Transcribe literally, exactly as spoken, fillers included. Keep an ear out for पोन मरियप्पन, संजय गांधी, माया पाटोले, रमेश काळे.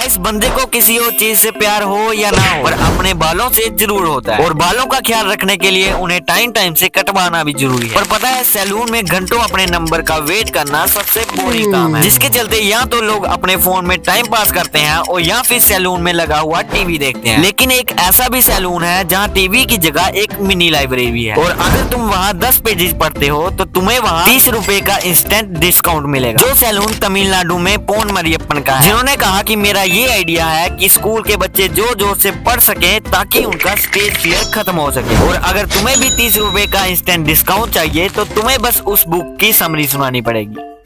Guys बंदे को किसी और चीज से प्यार हो या ना हो पर अपने बालों से जरूर होता है और बालों का ख्याल रखने के लिए उन्हें टाइम टाइम से कटवाना भी जरूरी है। पर पता है सैलून में घंटों अपने नंबर का वेट करना सबसे बोरिंग काम है, जिसके चलते या तो लोग अपने फोन में टाइम पास करते हैं और या फिर सैलून में लगा हुआ टीवी देखते हैं। लेकिन एक ऐसा भी सैलून है जहाँ टीवी की जगह एक मिनी लाइब्रेरी है और अगर तुम वहाँ दस पेजेज पढ़ते हो तो तुम्हें वहाँ तीस रूपए का इंस्टेंट डिस्काउंट मिलेगा। जो सैलून तमिलनाडु में पोन मरियप्पन का है, जिन्होंने कहा कि मेरा ये आइडिया है कि स्कूल के बच्चे जोर जोर से पढ़ सके ताकि उनका स्टेज फियर खत्म हो सके। और अगर तुम्हें भी तीस रूपए का इंस्टेंट डिस्काउंट चाहिए तो तुम्हें बस उस बुक की समरी सुनानी पड़ेगी।